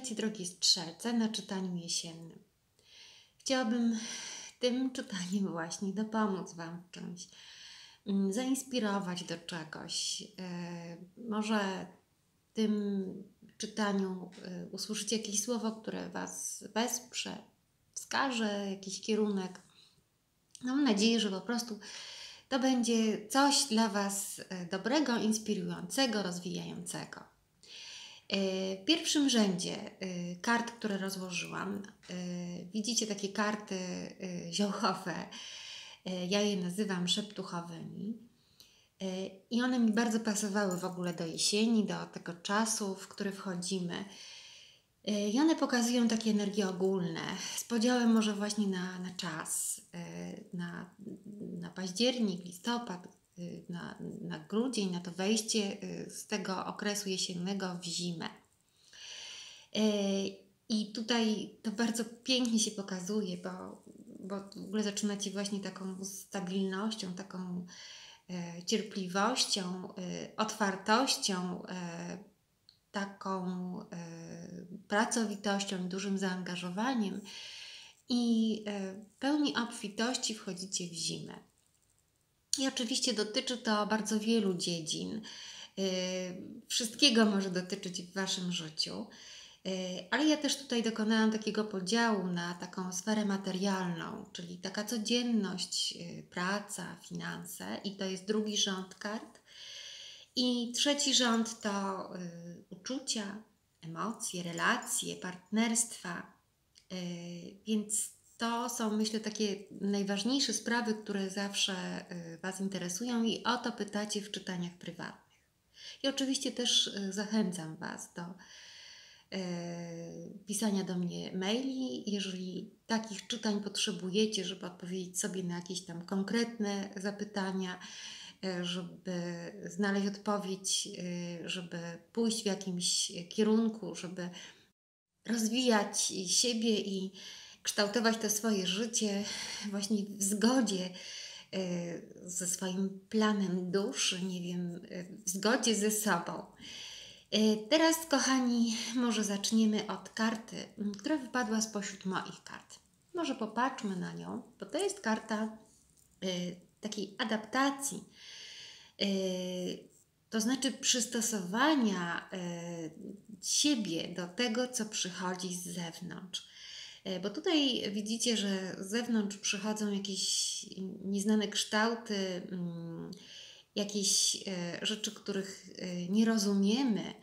Witaj Ci, drogi strzelce, na czytaniu jesiennym. Chciałabym tym czytaniem właśnie dopomóc Wam w czymś, zainspirować do czegoś. Może w tym czytaniu usłyszycie jakieś słowo, które Was wesprze, wskaże jakiś kierunek. Mam nadzieję, że po prostu to będzie coś dla Was dobrego, inspirującego, rozwijającego. W pierwszym rzędzie kart, które rozłożyłam, widzicie takie karty ziołowe. Ja je nazywam szeptuchowymi i one mi bardzo pasowały w ogóle do jesieni, do tego czasu, w który wchodzimy. I one pokazują takie energie ogólne, z podziałem może właśnie na czas, na październik, listopad, na grudzień, na to wejście z tego okresu jesiennego w zimę. I tutaj to bardzo pięknie się pokazuje, bo w ogóle zaczynacie właśnie taką stabilnością, taką cierpliwością, otwartością, taką pracowitością, dużym zaangażowaniem i w pełni obfitości wchodzicie w zimę. I oczywiście dotyczy to bardzo wielu dziedzin. Wszystkiego może dotyczyć w Waszym życiu. Ale ja też tutaj dokonałam takiego podziału na taką sferę materialną, czyli taka codzienność, praca, finanse i to jest drugi rząd kart. I trzeci rząd to uczucia, emocje, relacje, partnerstwa, więc to są, myślę, takie najważniejsze sprawy, które zawsze Was interesują i o to pytacie w czytaniach prywatnych. I oczywiście też zachęcam Was do pisania do mnie maili, jeżeli takich czytań potrzebujecie, żeby odpowiedzieć sobie na jakieś tam konkretne zapytania, żeby znaleźć odpowiedź, żeby pójść w jakimś kierunku, żeby rozwijać siebie i kształtować to swoje życie właśnie w zgodzie ze swoim planem duszy, nie wiem, w zgodzie ze sobą. Teraz, kochani, może zaczniemy od karty, która wypadła spośród moich kart. Może popatrzmy na nią, bo to jest karta takiej adaptacji, to znaczy przystosowania siebie do tego, co przychodzi z zewnątrz. Bo tutaj widzicie, że z zewnątrz przychodzą jakieś nieznane kształty, jakieś rzeczy, których nie rozumiemy,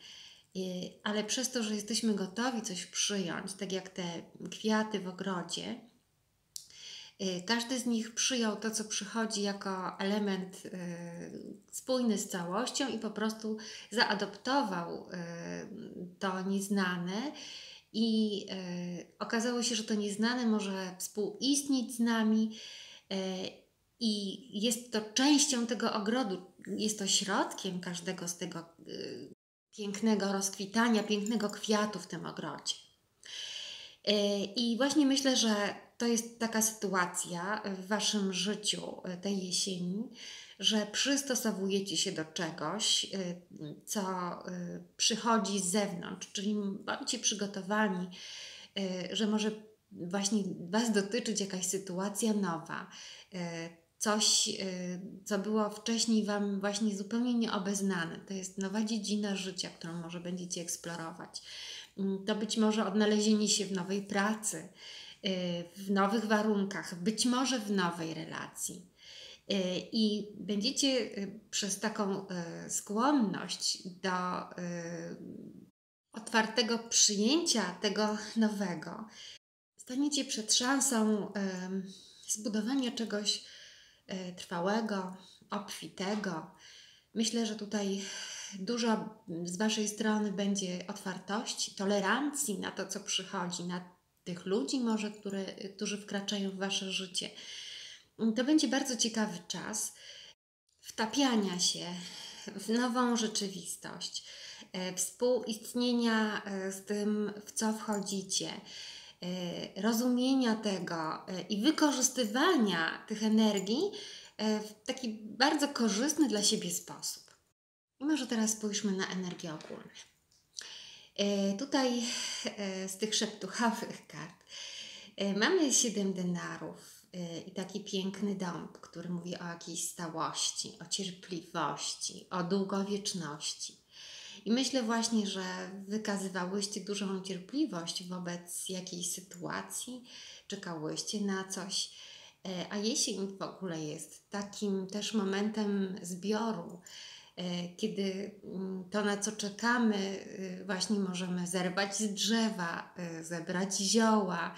ale przez to, że jesteśmy gotowi coś przyjąć, tak jak te kwiaty w ogrodzie, każdy z nich przyjął to, co przychodzi jako element spójny z całością i po prostu zaadoptował to nieznane i okazało się, że to nieznane może współistnieć z nami i jest to częścią tego ogrodu, jest to środkiem każdego z tego pięknego rozkwitania, pięknego kwiatu w tym ogrodzie. I właśnie myślę, że to jest taka sytuacja w Waszym życiu tej jesieni, że przystosowujecie się do czegoś, co przychodzi z zewnątrz, czyli bądźcie przygotowani, że może właśnie Was dotyczyć jakaś sytuacja nowa, coś, co było wcześniej Wam właśnie zupełnie nieobeznane. To jest nowa dziedzina życia, którą może będziecie eksplorować. To być może odnalezienie się w nowej pracy, w nowych warunkach, być może w nowej relacji. I będziecie przez taką skłonność do otwartego przyjęcia tego nowego staniecie przed szansą zbudowania czegoś trwałego, obfitego. Myślę, że tutaj dużo z Waszej strony będzie otwartości, tolerancji na to, co przychodzi, na tych ludzi może, którzy wkraczają w Wasze życie. To będzie bardzo ciekawy czas wtapiania się w nową rzeczywistość, współistnienia z tym, w co wchodzicie, rozumienia tego i wykorzystywania tych energii w taki bardzo korzystny dla siebie sposób. I może teraz spójrzmy na energię ogólną. Tutaj z tych szeptuchowych kart mamy 7 denarów i taki piękny dąb, który mówi o jakiejś stałości, o cierpliwości, o długowieczności. I myślę właśnie, że wykazywałyście dużą cierpliwość wobec jakiejś sytuacji, czekałyście na coś, a jesień w ogóle jest takim też momentem zbioru, kiedy to, na co czekamy, właśnie możemy zerwać z drzewa, zebrać zioła.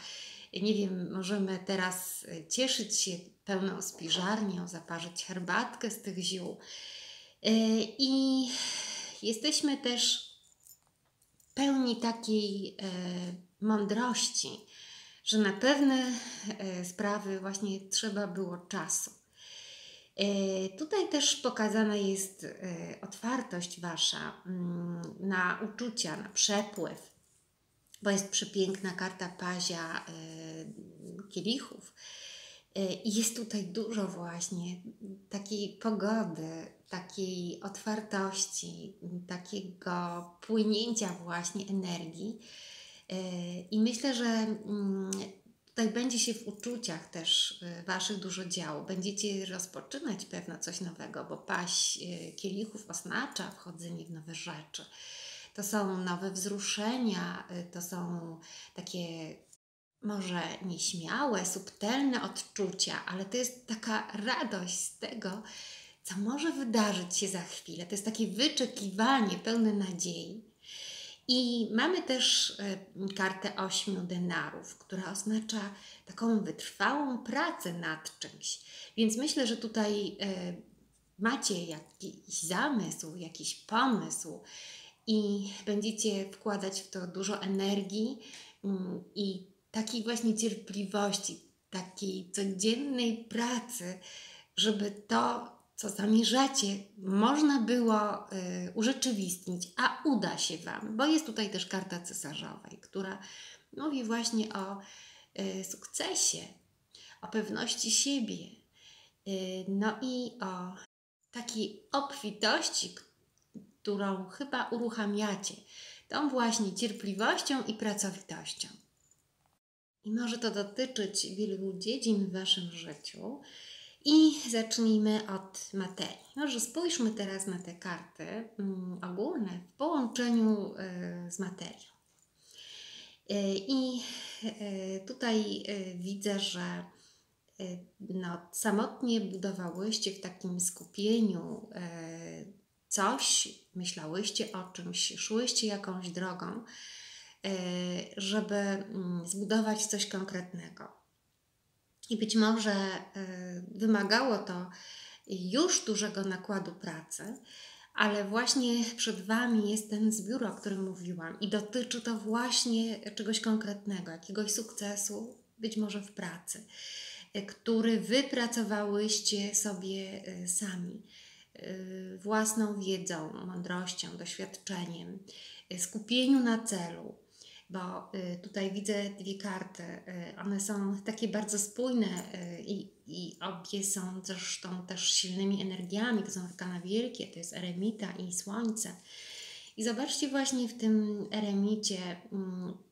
Nie wiem, możemy teraz cieszyć się pełną spiżarnią, zaparzyć herbatkę z tych ziół. I jesteśmy też pełni takiej mądrości, że na pewne sprawy właśnie trzeba było czasu. Tutaj też pokazana jest otwartość Wasza na uczucia, na przepływ, bo jest przepiękna karta pazia kielichów. I jest tutaj dużo właśnie takiej pogody, takiej otwartości, takiego płynięcia właśnie energii. I myślę, że tutaj będzie się w uczuciach też Waszych dużo działo. Będziecie rozpoczynać pewno coś nowego, bo paź kielichów oznacza wchodzenie w nowe rzeczy. To są nowe wzruszenia, to są takie może nieśmiałe, subtelne odczucia, ale to jest taka radość z tego, co może wydarzyć się za chwilę. To jest takie wyczekiwanie pełne nadziei. I mamy też kartę 8 denarów, która oznacza taką wytrwałą pracę nad czymś. Więc myślę, że tutaj macie jakiś zamysł, jakiś pomysł i będziecie wkładać w to dużo energii i takiej właśnie cierpliwości, takiej codziennej pracy, żeby to, co zamierzacie, można było urzeczywistnić, a uda się Wam, bo jest tutaj też karta cesarzowej, która mówi właśnie o sukcesie, o pewności siebie, no i o takiej obfitości, którą chyba uruchamiacie, tą właśnie cierpliwością i pracowitością. I może to dotyczyć wielu dziedzin w Waszym życiu. I zacznijmy od materii. Może spójrzmy teraz na te karty ogólne w połączeniu z materią. I tutaj widzę, że samotnie budowałyście w takim skupieniu coś, myślałyście o czymś, szłyście jakąś drogą, żeby zbudować coś konkretnego. I być może wymagało to już dużego nakładu pracy, ale właśnie przed Wami jest ten zbiór, o którym mówiłam i dotyczy to właśnie czegoś konkretnego, jakiegoś sukcesu, być może w pracy, który wypracowałyście sobie sami, własną wiedzą, mądrością, doświadczeniem, skupieniu na celu. Bo tutaj widzę dwie karty, one są takie bardzo spójne i obie są zresztą też silnymi energiami, to są arkana wielkie, to jest eremita i słońce. I zobaczcie właśnie w tym eremicie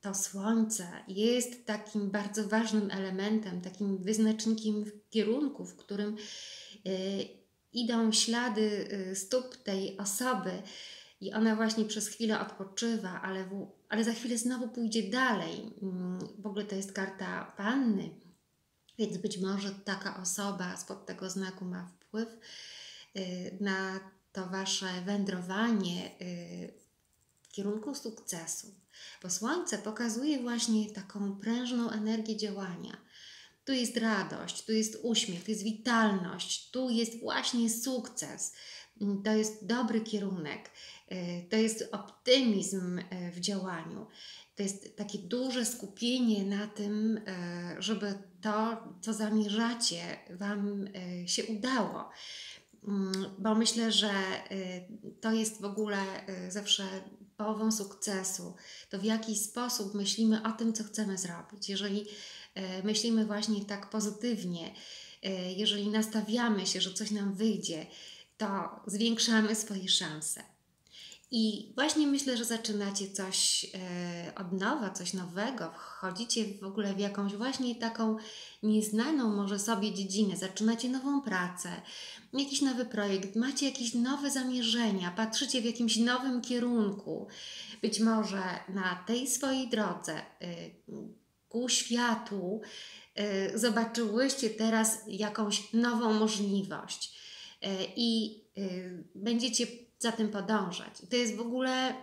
to słońce jest takim bardzo ważnym elementem, takim wyznacznikiem kierunku, w którym idą ślady stóp tej osoby. I ona właśnie przez chwilę odpoczywa, ale za chwilę znowu pójdzie dalej. W ogóle to jest karta Panny, więc być może taka osoba spod tego znaku ma wpływ na to Wasze wędrowanie w kierunku sukcesu. Bo Słońce pokazuje właśnie taką prężną energię działania. Tu jest radość, tu jest uśmiech, tu jest witalność, tu jest właśnie sukces. To jest dobry kierunek, to jest optymizm w działaniu, to jest takie duże skupienie na tym, żeby to, co zamierzacie, Wam się udało. Bo myślę, że to jest w ogóle zawsze połową sukcesu, to w jaki sposób myślimy o tym, co chcemy zrobić. Jeżeli myślimy właśnie tak pozytywnie, jeżeli nastawiamy się, że coś nam wyjdzie, to zwiększamy swoje szanse. I właśnie myślę, że zaczynacie coś od nowa, coś nowego, wchodzicie w ogóle w jakąś właśnie taką nieznaną może sobie dziedzinę, zaczynacie nową pracę, jakiś nowy projekt, macie jakieś nowe zamierzenia, patrzycie w jakimś nowym kierunku, być może na tej swojej drodze ku światu zobaczyłyście teraz jakąś nową możliwość i będziecie za tym podążać. To jest w ogóle,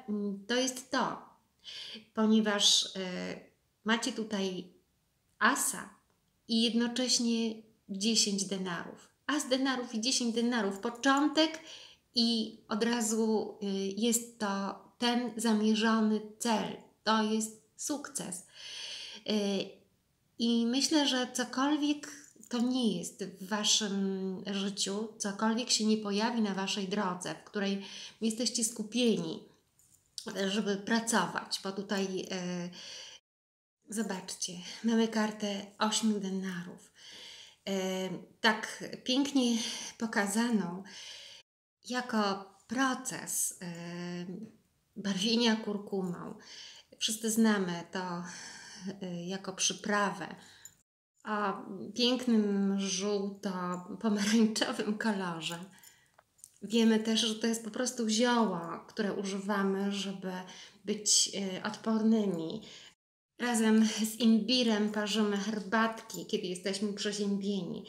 to jest to, ponieważ macie tutaj asa i jednocześnie 10 denarów. As denarów i 10 denarów, początek i od razu jest to ten zamierzony cel. To jest sukces. I myślę, że cokolwiek to nie jest w Waszym życiu, cokolwiek się nie pojawi na Waszej drodze, w której jesteście skupieni, żeby pracować, bo tutaj zobaczcie, mamy kartę 8 denarów. Tak pięknie pokazaną jako proces barwienia kurkumą. Wszyscy znamy to jako przyprawę o pięknym żółto-pomarańczowym kolorze. Wiemy też, że to jest po prostu zioło, które używamy, żeby być odpornymi. Razem z imbirem parzymy herbatki, kiedy jesteśmy przeziębieni.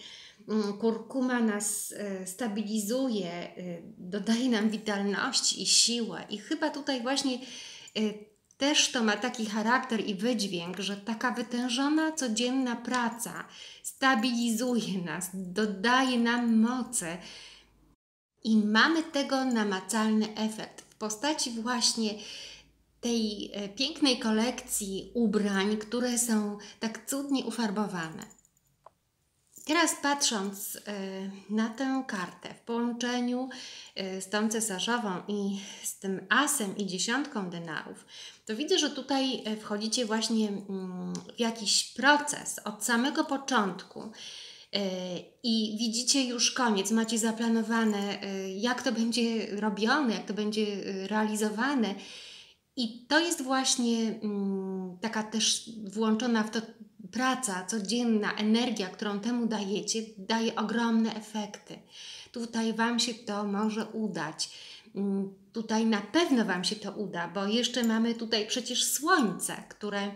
Kurkuma nas stabilizuje, dodaje nam witalności i siłę. I chyba tutaj właśnie też to ma taki charakter i wydźwięk, że taka wytężona, codzienna praca stabilizuje nas, dodaje nam mocy i mamy tego namacalny efekt w postaci właśnie tej pięknej kolekcji ubrań, które są tak cudnie ufarbowane. Teraz patrząc na tę kartę w połączeniu z tą cesarzową i z tym asem i 10 denarów, to widzę, że tutaj wchodzicie właśnie w jakiś proces od samego początku i widzicie już koniec, macie zaplanowane, jak to będzie robione, jak to będzie realizowane. I to jest właśnie taka też włączona w to praca codzienna, energia, którą temu dajecie, daje ogromne efekty. Tutaj Wam się to może udać. Tutaj na pewno Wam się to uda, bo jeszcze mamy tutaj przecież słońce, które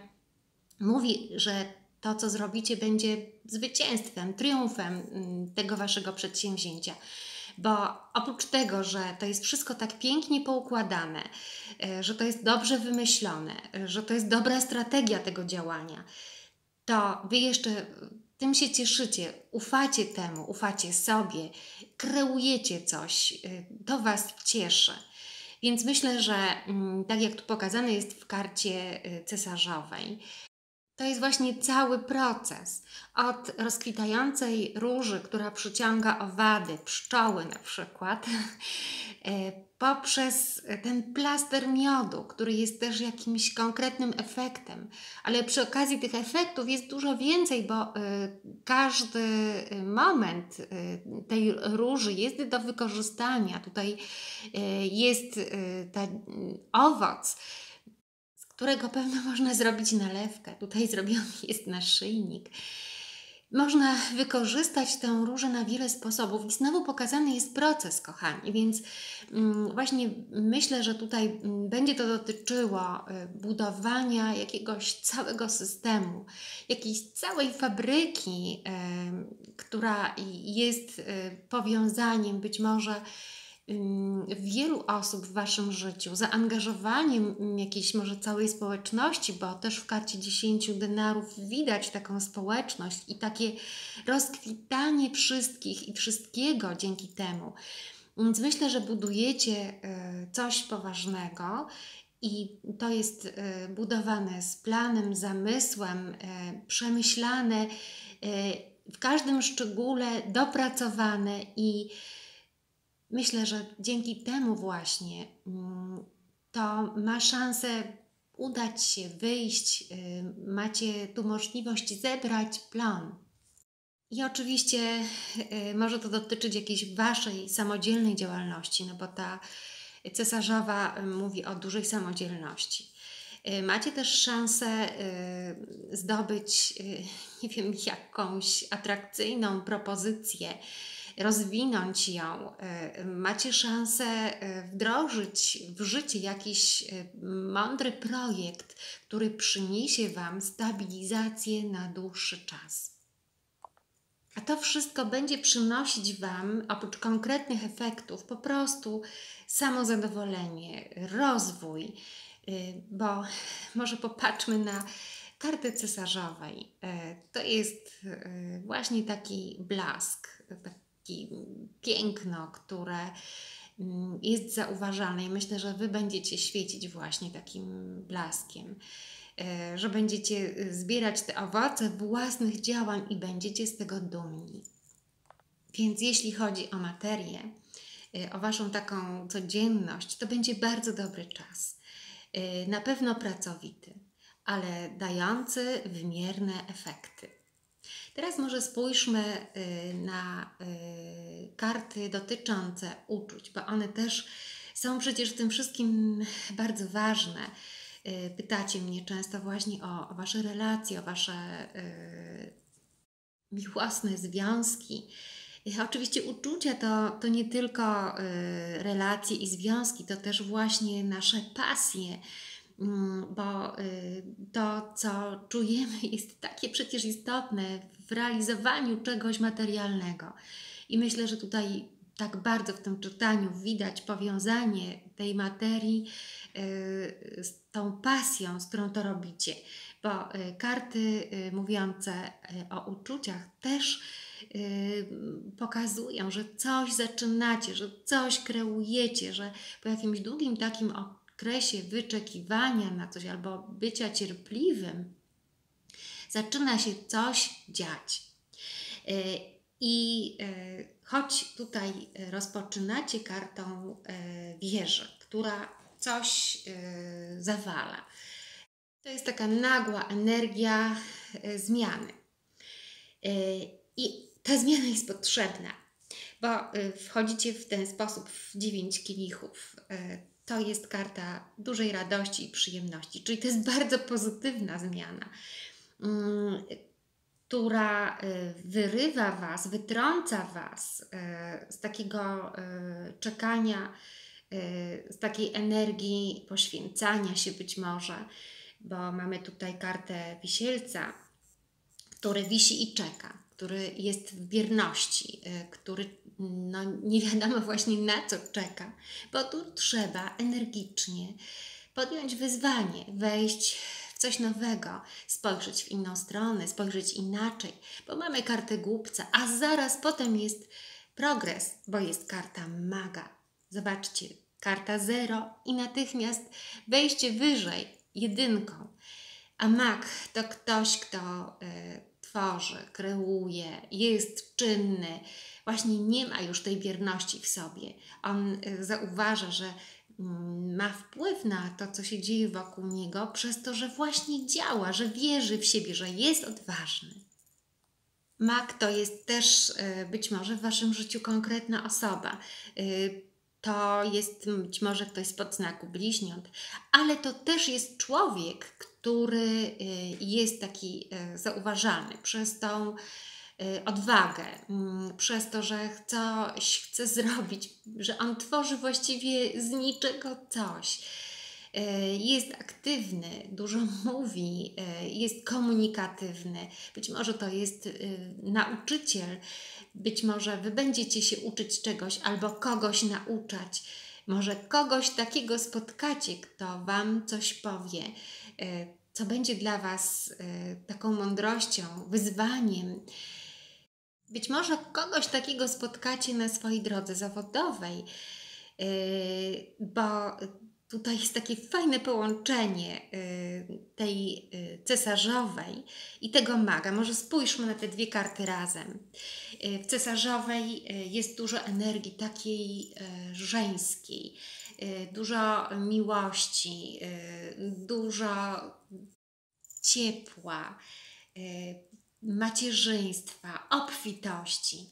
mówi, że to, co zrobicie, będzie zwycięstwem, triumfem tego Waszego przedsięwzięcia. Bo oprócz tego, że to jest wszystko tak pięknie poukładane, że to jest dobrze wymyślone, że to jest dobra strategia tego działania, to Wy jeszcze tym się cieszycie, ufacie temu, ufacie sobie, kreujecie coś, to Was cieszy. Więc myślę, że tak jak tu pokazane jest w karcie cesarzowej, to jest właśnie cały proces. Od rozkwitającej róży, która przyciąga owady, pszczoły na przykład, poprzez ten plaster miodu, który jest też jakimś konkretnym efektem. Ale przy okazji tych efektów jest dużo więcej, bo każdy moment tej róży jest do wykorzystania. Tutaj jest ten owoc, którego pewno można zrobić nalewkę. Tutaj zrobiony jest naszyjnik. Można wykorzystać tę różę na wiele sposobów. I znowu pokazany jest proces, kochani. Więc właśnie myślę, że tutaj będzie to dotyczyło budowania jakiegoś całego systemu, jakiejś całej fabryki, która jest powiązaniem być może wielu osób w Waszym życiu, zaangażowaniem jakiejś może całej społeczności, bo też w karcie 10 denarów widać taką społeczność i takie rozkwitanie wszystkich i wszystkiego dzięki temu. Więc myślę, że budujecie coś poważnego i to jest budowane z planem, zamysłem, przemyślane, w każdym szczególe dopracowane i myślę, że dzięki temu właśnie to ma szansę udać się, wyjść, macie tu możliwość zebrać plan. I oczywiście może to dotyczyć jakiejś Waszej samodzielnej działalności, no bo ta cesarzowa mówi o dużej samodzielności. Macie też szansę zdobyć, nie wiem, jakąś atrakcyjną propozycję, rozwinąć ją. Macie szansę wdrożyć w życie jakiś mądry projekt, który przyniesie Wam stabilizację na dłuższy czas. A to wszystko będzie przynosić Wam, oprócz konkretnych efektów, po prostu samozadowolenie, rozwój, bo może popatrzmy na karty cesarzowej. To jest właśnie taki blask, takie piękno, które jest zauważalne i myślę, że Wy będziecie świecić właśnie takim blaskiem, że będziecie zbierać te owoce własnych działań i będziecie z tego dumni. Więc jeśli chodzi o materię, o Waszą taką codzienność, to będzie bardzo dobry czas. Na pewno pracowity, ale dający wymierne efekty. Teraz może spójrzmy na karty dotyczące uczuć, bo one też są przecież w tym wszystkim bardzo ważne. Pytacie mnie często właśnie o Wasze relacje, o Wasze miłosne związki. Oczywiście uczucia to nie tylko relacje i związki, to też właśnie nasze pasje, bo to, co czujemy, jest takie przecież istotne w realizowaniu czegoś materialnego. I myślę, że tutaj tak bardzo w tym czytaniu widać powiązanie tej materii z tą pasją, z którą to robicie. Bo karty mówiące o uczuciach też pokazują, że coś zaczynacie, że coś kreujecie, że po jakimś długim takim okresie wyczekiwania na coś albo bycia cierpliwym zaczyna się coś dziać. I choć tutaj rozpoczynacie kartą wieży, która coś zawala, to jest taka nagła energia zmiany. I ta zmiana jest potrzebna, bo wchodzicie w ten sposób w 9 kielichów. To jest karta dużej radości i przyjemności, czyli to jest bardzo pozytywna zmiana, która wyrywa Was, wytrąca Was z takiego czekania, z takiej energii poświęcania się być może, bo mamy tutaj kartę wisielca, który wisi i czeka, który jest w bierności, który no, nie wiadomo właśnie na co czeka, bo tu trzeba energicznie podjąć wyzwanie, wejść w coś nowego, spojrzeć w inną stronę, spojrzeć inaczej, bo mamy kartę głupca, a zaraz potem jest progres, bo jest karta maga. Zobaczcie, karta 0 i natychmiast wejście wyżej, jedynką. A mag to ktoś, kto tworzy, kreuje, jest czynny. Właśnie nie ma już tej bierności w sobie. On zauważa, że ma wpływ na to, co się dzieje wokół niego, przez to, że właśnie działa, że wierzy w siebie, że jest odważny. Mag to jest też być może w Waszym życiu konkretna osoba. To jest być może ktoś spod znaku bliźniąt, ale to też jest człowiek, który jest taki zauważalny przez tą odwagę, przez to, że coś chce zrobić, że on tworzy właściwie z niczego coś. Jest aktywny, dużo mówi, jest komunikatywny. Być może to jest nauczyciel, być może Wy będziecie się uczyć czegoś albo kogoś nauczać. Może kogoś takiego spotkacie, kto Wam coś powie, co będzie dla Was taką mądrością, wyzwaniem. Być może kogoś takiego spotkacie na swojej drodze zawodowej, bo tutaj jest takie fajne połączenie tej cesarzowej i tego maga. Może spójrzmy na te dwie karty razym. W cesarzowej jest dużo energii takiej żeńskiej, dużo miłości, dużo ciepła, macierzyństwa, obfitości.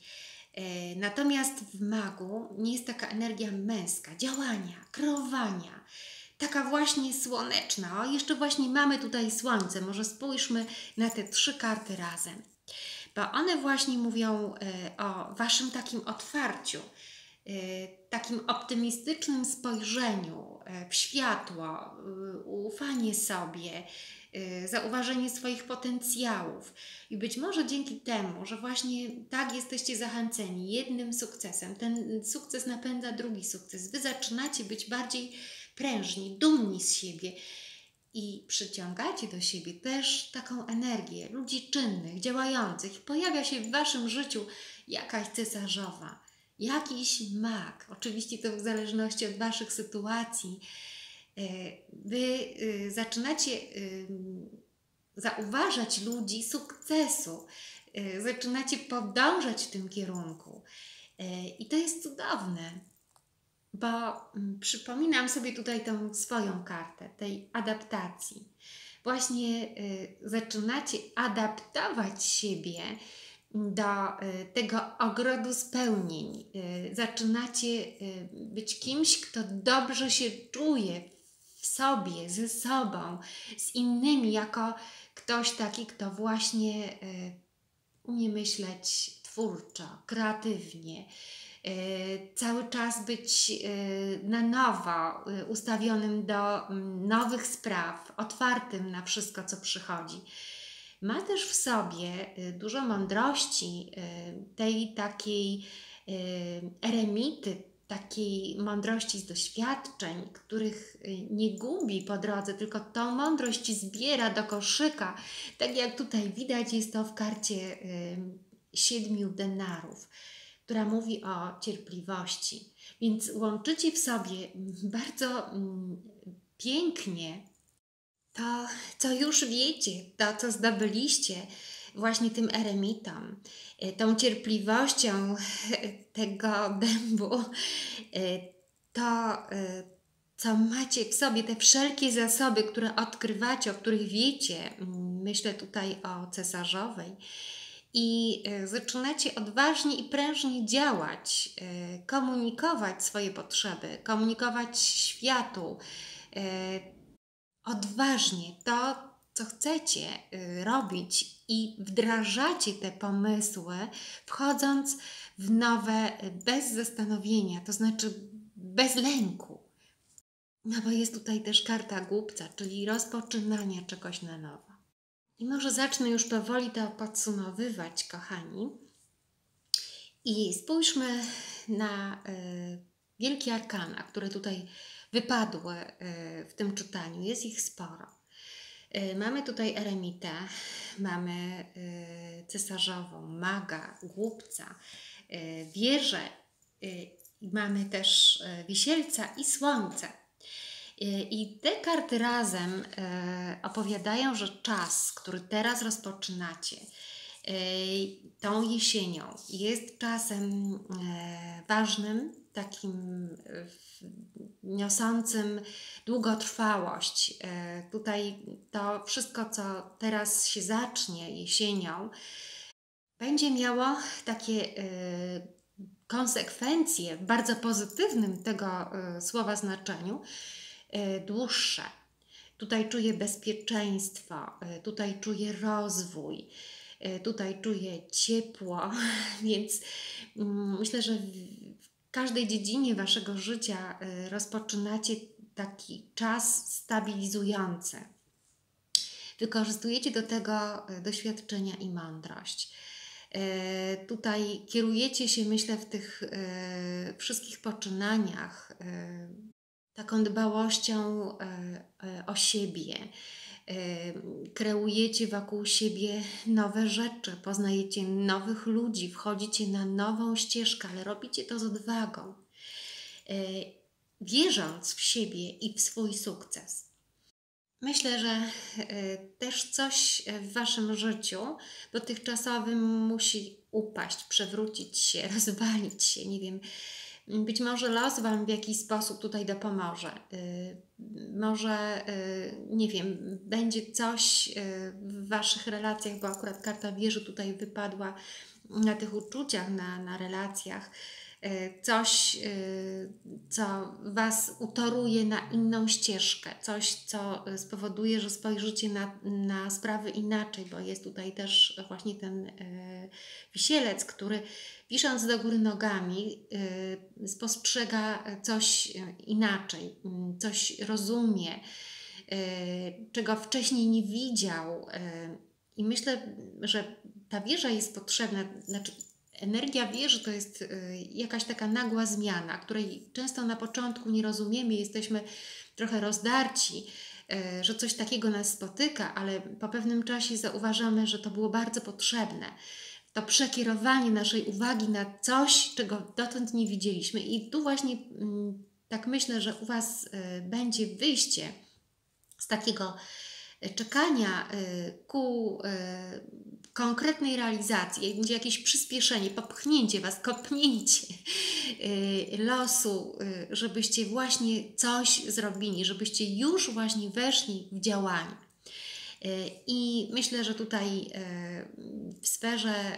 Natomiast w magu nie jest taka energia męska, działania, kreowania, taka właśnie słoneczna. O, jeszcze właśnie mamy tutaj słońce, może spójrzmy na te trzy karty razem, bo one właśnie mówią o Waszym takim otwarciu, takim optymistycznym spojrzeniu w światło, ufanie sobie, zauważenie swoich potencjałów. I być może dzięki temu, że właśnie tak jesteście zachęceni jednym sukcesem, ten sukces napędza drugi sukces. Wy zaczynacie być bardziej prężni, dumni z siebie i przyciągacie do siebie też taką energię ludzi czynnych, działających. Pojawia się w Waszym życiu jakaś cesarzowa, jakiś mag. Oczywiście to w zależności od Waszych sytuacji. Wy zaczynacie zauważać ludzi sukcesu, zaczynacie podążać w tym kierunku i to jest cudowne, bo przypominam sobie tutaj tą swoją kartę, tej adaptacji. Właśnie zaczynacie adaptować siebie do tego ogrodu spełnień, zaczynacie być kimś, kto dobrze się czuje w sobie, ze sobą, z innymi, jako ktoś taki, kto właśnie umie myśleć twórczo, kreatywnie, cały czas być na nowo ustawionym do nowych spraw, otwartym na wszystko, co przychodzi. Ma też w sobie dużo mądrości, tej takiej eremity, takiej mądrości z doświadczeń, których nie gubi po drodze, tylko tą mądrość zbiera do koszyka. Tak jak tutaj widać, jest to w karcie 7 denarów, która mówi o cierpliwości. Więc łączycie w sobie bardzo pięknie to, co już wiecie, to, co zdobyliście właśnie tym eremitom, tą cierpliwością tego dębu, to, co macie w sobie, te wszelkie zasoby, które odkrywacie, o których wiecie, myślę tutaj o cesarzowej, i zaczynacie odważnie i prężnie działać, komunikować swoje potrzeby, komunikować światu, odważnie to, co chcecie robić, i wdrażacie te pomysły, wchodząc w nowe bez zastanowienia, to znaczy bez lęku. No bo jest tutaj też karta głupca, czyli rozpoczynania czegoś na nowo. I może zacznę już powoli to podsumowywać, kochani. I spójrzmy na wielkie arkana, które tutaj wypadły w tym czytaniu. Jest ich sporo. Mamy tutaj eremitę, mamy cesarzową, maga, głupca, wieżę, mamy też wisielca i słońce. I te karty razem opowiadają, że czas, który teraz rozpoczynacie, tą jesienią, jest czasem ważnym, takim niosącym długotrwałość. Tutaj to wszystko, co teraz się zacznie jesienią, będzie miało takie konsekwencje w bardzo pozytywnym tego słowa znaczeniu, dłuższe. Tutaj czuję bezpieczeństwo, tutaj czuję rozwój, tutaj czuję ciepło, więc myślę, że w każdej dziedzinie Waszego życia rozpoczynacie taki czas stabilizujący. Wykorzystujecie do tego doświadczenia i mądrość. Tutaj kierujecie się, myślę, w tych wszystkich poczynaniach taką dbałością o siebie. Kreujecie wokół siebie nowe rzeczy, poznajecie nowych ludzi, wchodzicie na nową ścieżkę, ale robicie to z odwagą, wierząc w siebie i w swój sukces. Myślę, że też coś w Waszym życiu dotychczasowym musi upaść, przewrócić się, rozwalić się, nie wiem. Być może los Wam w jakiś sposób tutaj dopomoże. Może, nie wiem, będzie coś w Waszych relacjach, bo akurat karta wieży tutaj wypadła na tych uczuciach, na relacjach, coś, co Was utoruje na inną ścieżkę, coś, co spowoduje, że spojrzycie na sprawy inaczej, bo jest tutaj też właśnie ten Wisielec, który wisząc do góry nogami spostrzega coś inaczej, coś rozumie, czego wcześniej nie widział. I myślę, że ta wieża jest potrzebna, znaczy energia wieży to jest jakaś taka nagła zmiana, której często na początku nie rozumiemy, jesteśmy trochy rozdarci, że coś takiego nas spotyka, ale po pewnym czasie zauważamy, że to było bardzo potrzebne. To przekierowanie naszej uwagi na coś, czego dotąd nie widzieliśmy. I tu właśnie tak myślę, że u Was będzie wyjście z takiego czekania ku konkretnej realizacji, będzie jakieś przyspieszenie, popchnięcie Was, kopnięcie losu, żebyście właśnie coś zrobili, żebyście już właśnie weszli w działanie. I myślę, że tutaj w sferze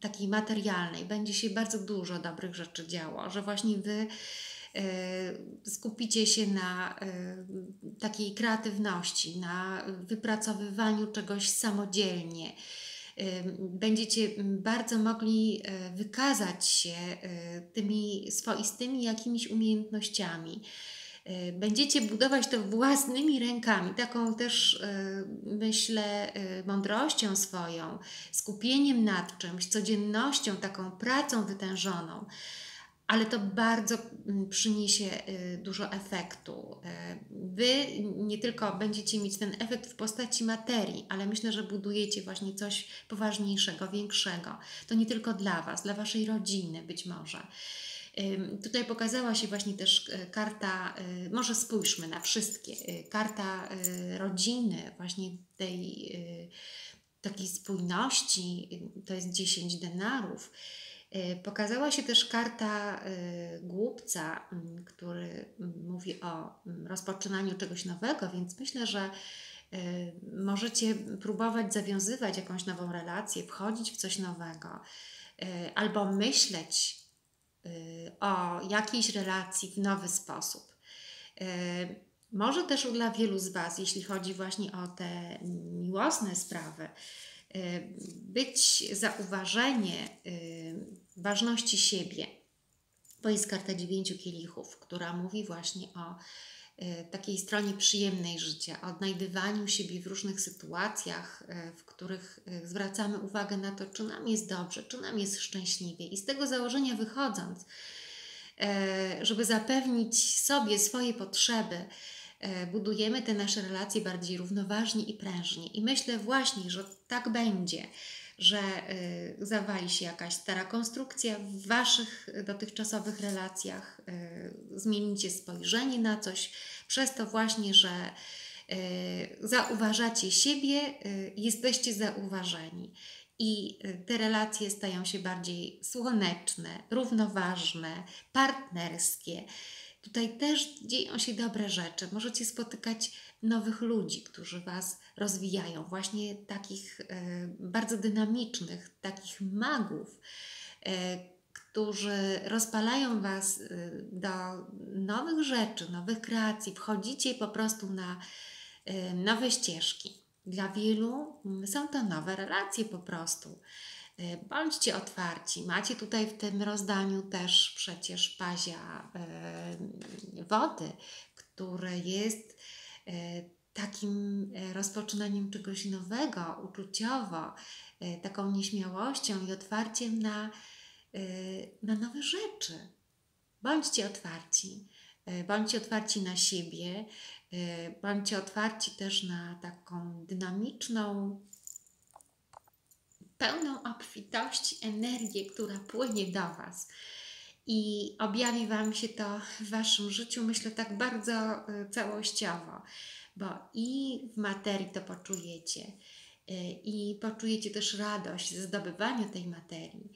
takiej materialnej będzie się bardzo dużo dobrych rzeczy działo, że właśnie Wy skupicie się na takiej kreatywności, na wypracowywaniu czegoś samodzielnie. Będziecie bardzo mogli wykazać się tymi swoistymi jakimiś umiejętnościami. Będziecie budować to własnymi rękami, taką też, myślę, mądrością swoją, skupieniem nad czymś, codziennością, taką pracą wytężoną. Ale to bardzo przyniesie dużo efektu. Wy nie tylko będziecie mieć ten efekt w postaci materii, ale myślę, że budujecie właśnie coś poważniejszego, większego. To nie tylko dla Was, dla Waszej rodziny być może. Tutaj pokazała się właśnie też karta, może spójrzmy na wszystkie, karta rodziny, właśnie tej takiej spójności, to jest 10 denarów. Pokazała się też karta głupca, który mówi o rozpoczynaniu czegoś nowego, więc myślę, że możecie próbować zawiązywać jakąś nową relację, wchodzić w coś nowego albo myśleć o jakiejś relacji w nowy sposób. Może też dla wielu z Was, jeśli chodzi właśnie o te miłosne sprawy, być zauważenie ważności siebie, bo jest karta 9 kielichów, która mówi właśnie o takiej stronie przyjemnej życia, o odnajdywaniu siebie w różnych sytuacjach, w których zwracamy uwagę na to, czy nam jest dobrze, czy nam jest szczęśliwie. I z tego założenia wychodząc, żeby zapewnić sobie swoje potrzeby, budujemy te nasze relacje bardziej równoważnie i prężnie. I myślę właśnie, że tak będzie, że zawali się jakaś stara konstrukcja w Waszych dotychczasowych relacjach, zmienicie spojrzenie na coś, przez to właśnie, że zauważacie siebie, jesteście zauważeni. I te relacje stają się bardziej słoneczne, równoważne, partnerskie. Tutaj też dzieją się dobre rzeczy. Możecie spotykać nowych ludzi, którzy Was rozwijają. Właśnie takich bardzo dynamicznych, takich magów, którzy rozpalają Was do nowych rzeczy, nowych kreacji. Wchodzicie po prostu na nowe ścieżki. Dla wielu są to nowe relacje po prostu. Bądźcie otwarci. Macie tutaj w tym rozdaniu też przecież pazia wody, który jest takim rozpoczynaniem czegoś nowego, uczuciowo, taką nieśmiałością i otwarciem na nowe rzeczy. Bądźcie otwarci. Bądźcie otwarci na siebie, bądźcie otwarci też na taką dynamiczną, pełną obfitości energię, która płynie do Was i objawi Wam się to w Waszym życiu, myślę, tak bardzo całościowo, bo i w materii to poczujecie i poczujecie też radość ze zdobywania tej materii,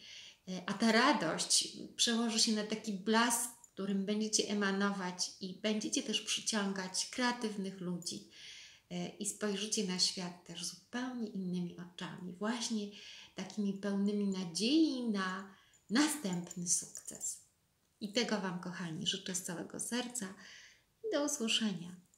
a ta radość przełoży się na taki blask, którym będziecie emanować i będziecie też przyciągać kreatywnych ludzi. I spojrzycie na świat też zupełnie innymi oczami, właśnie takimi pełnymi nadziei na następny sukces. I tego Wam, kochani, życzę z całego serca i do usłyszenia.